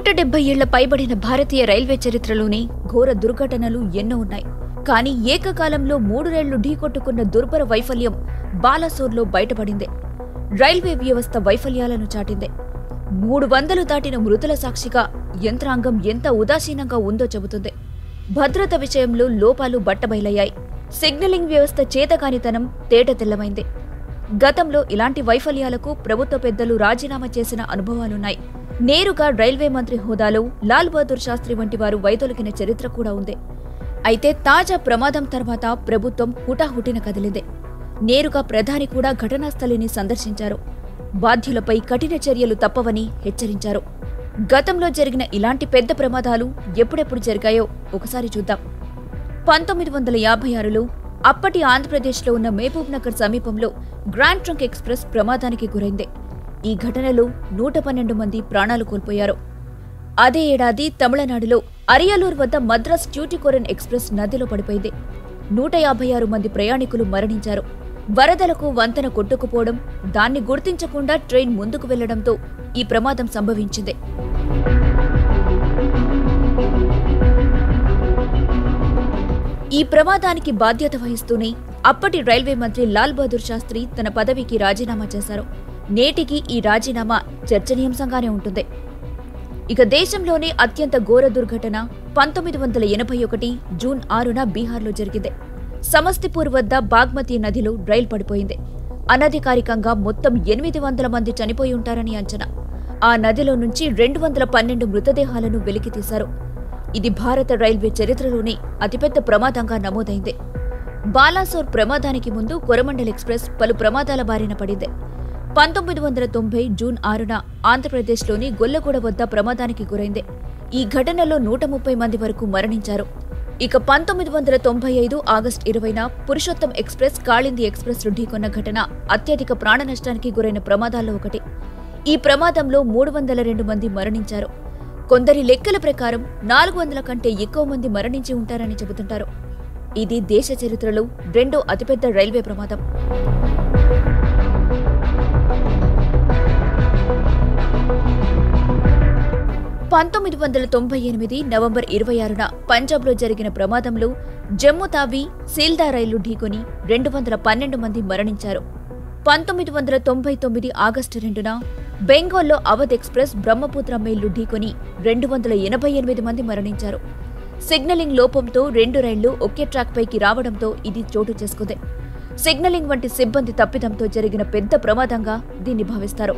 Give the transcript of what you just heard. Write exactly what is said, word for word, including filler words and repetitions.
నూట డెబ్బై ఏళ్ల పైబడిన భారతీయ రైల్వే చరిత్రలోనే ఘోర దుర్ఘటనలు ఎన్నో ఉన్నాయి. కానీ ఏకకాలంలో మూడు రైళ్లు ఢీకొట్టుకున్న దుర్భర వైఫల్యం బాలసోర్లో బయటపడింది. రైల్వే వ్యవస్థ వైఫల్యాలను చాటింది. మూడు వందలు దాటిన మృతుల సాక్షిగా యంత్రాంగం ఎంత ఉదాసీనంగా ఉందో చెబుతుంది. భద్రత విషయంలో లోపాలు బట్టబయలయ్యాయి. సిగ్నలింగ్ వ్యవస్థ చేతకానితనం తేట తెల్లమైంది. గతంలో ఇలాంటి వైఫల్యాలకు ప్రభుత్వ పెద్దలు రాజీనామా చేసిన అనుభవాలున్నాయి. నేరుగా రైల్వే మంత్రి హోదాలో లాల్ బహదూర్ శాస్త్రి వంటి వారు వైదొలికిన చరిత్ర కూడా ఉంది. అయితే తాజా ప్రమాదం తర్వాత ప్రభుత్వం హుటాహుటిన కదిలింది. నేరుగా ప్రధాని కూడా ఘటనాస్థలిని సందర్శించారు. బాధ్యులపై కఠిన చర్యలు తప్పవని హెచ్చరించారు. గతంలో జరిగిన ఇలాంటి పెద్ద ప్రమాదాలు ఎప్పుడెప్పుడు జరిగాయో ఒకసారి చూద్దాం. పంతొమ్మిది వందల యాభై ఆరులో అప్పటి ఆంధ్రప్రదేశ్లో ఉన్న మహబూబ్ నగర్ సమీపంలో గ్రాండ్ ట్రంక్ ఎక్స్ప్రెస్ ప్రమాదానికి గురైంది. ఈ ఘటనలో నూట పన్నెండు మంది ప్రాణాలు కోల్పోయారు. అదే ఏడాది తమిళనాడులో అరియాలూర్ వద్ద మద్రాస్ ట్యూటికోరన్ ఎక్స్ప్రెస్ నదిలో పడిపోయింది. నూట యాభై ఆరు మంది ప్రయాణికులు మరణించారు. వరదలకు వంతెన కొట్టుకుపోవడం, దాన్ని గుర్తించకుండా ట్రైన్ ముందుకు వెళ్లడంతో ఈ ప్రమాదం సంభవించింది. ఈ ప్రమాదానికి బాధ్యత వహిస్తూనే అప్పటి రైల్వే మంత్రి లాల్ బహదూర్ శాస్త్రి తన పదవికి రాజీనామా చేశారు. నేటికి ఈ రాజీనామా చర్చనీయాంశంగానే ఉంటుంది. ఇక దేశంలోనే అత్యంత ఘోర దుర్ఘటన పంతొమ్మిది వందల ఎనభై ఒకటి జూన్ ఆరున బీహార్లో జరిగింది. సమస్తిపూర్ వద్ద బాగ్మతి నదిలో రైలు పడిపోయింది. అనధికారికంగా మొత్తం ఎనిమిది వందల మంది చనిపోయి ఉంటారని అంచనా. ఆ నదిలో నుంచి రెండు వందల పన్నెండు మృతదేహాలను వెలికితీశారు. ఇది భారత రైల్వే చరిత్రలోనే అతిపెద్ద ప్రమాదంగా నమోదైంది. బాలాసోర్ ప్రమాదానికి ముందు కొరమండల్ ఎక్స్ప్రెస్ పలు ప్రమాదాల బారిన పడింది. పంతొమ్మిది వందల తొంభై జూన్ ఆరున ఆంధ్రప్రదేశ్లోని గొల్లగూడ వద్ద ప్రమాదానికి గురైంది. ఈ ఘటనలో నూట ముప్పై మంది వరకు మరణించారు. ఇక పంతొమ్మిది వందల తొంభై ఐదు ఆగస్టు ఇరవైన పురుషోత్తం ఎక్స్ప్రెస్ కాళింది ఎక్స్ప్రెస్ ఢీకొన్న ఘటన అత్యధిక ప్రాణ నష్టానికి గురైన ప్రమాదాల్లో ఒకటి. ఈ ప్రమాదంలో మూడు వందల రెండు మంది మరణించారు. కొందరి లెక్కల ప్రకారం నాలుగు వందల కంటే ఎక్కువ మంది మరణించి ఉంటారని చెబుతుంటారు. ఇది దేశ చరిత్రలో రెండో అతిపెద్ద రైల్వే ప్రమాదం. పంతొమ్మిది వందల తొంభై ఎనిమిది నవంబర్ ఇరవై ఆరున పంజాబ్లో జరిగిన ప్రమాదంలో జమ్మూ తావి సీల్దా రైలు ఢీకొని రెండు వందల పన్నెండు మంది మరణించారు. పంతొమ్మిది వందల తొంభై తొమ్మిది ఆగస్టు రెండున బెంగాల్లో అవధ్ ఎక్స్ప్రెస్ బ్రహ్మపుత్ర మెయిల్లు ఢీకొని రెండు వందల ఎనభై ఎనిమిది మంది మరణించారు. సిగ్నలింగ్ లోపంతో రెండు రైళ్లు ఒకే ట్రాక్ పైకి రావడంతో ఇది చోటు చేసుకుంది. సిగ్నలింగ్ వంటి సిబ్బంది తప్పిదంతో జరిగిన పెద్ద ప్రమాదంగా దీన్ని భావిస్తారు.